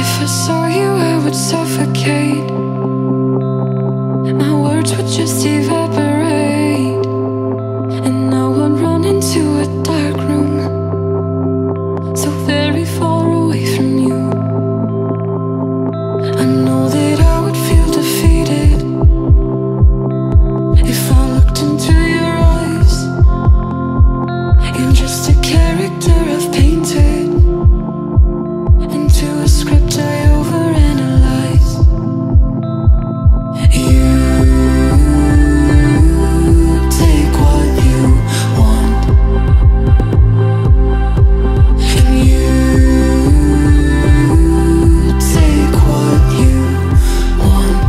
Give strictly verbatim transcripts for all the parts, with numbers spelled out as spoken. If I saw you, I would suffocate. My words would just evaporate, and I would run into a dark room, so very far away from you. I know that I would feel defeated if I looked into your eyes. You're just a character I've painted into a script I overanalyze. You take what you want, and you take what you want.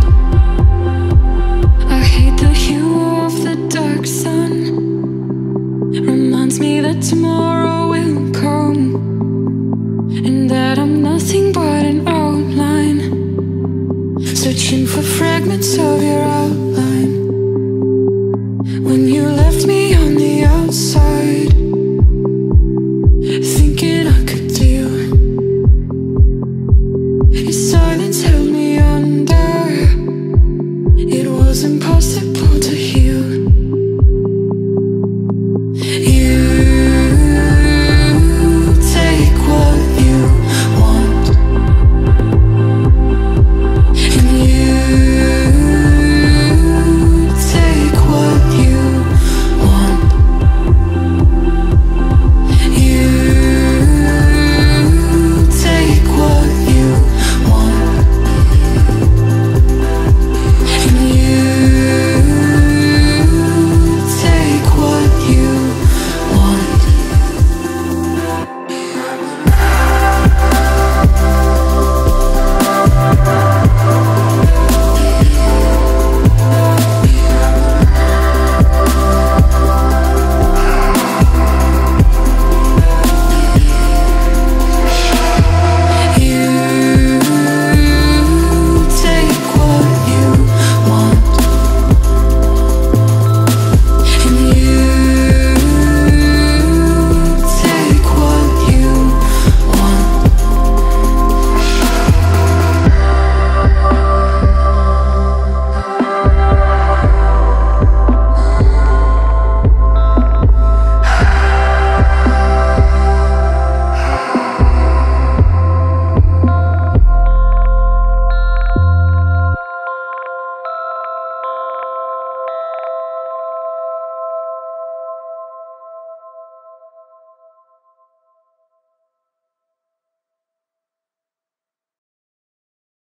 I hate the hue of the dark sun. Reminds me that tomorrow will come, and that I'm nothing but an outline, searching for fragments of your outline.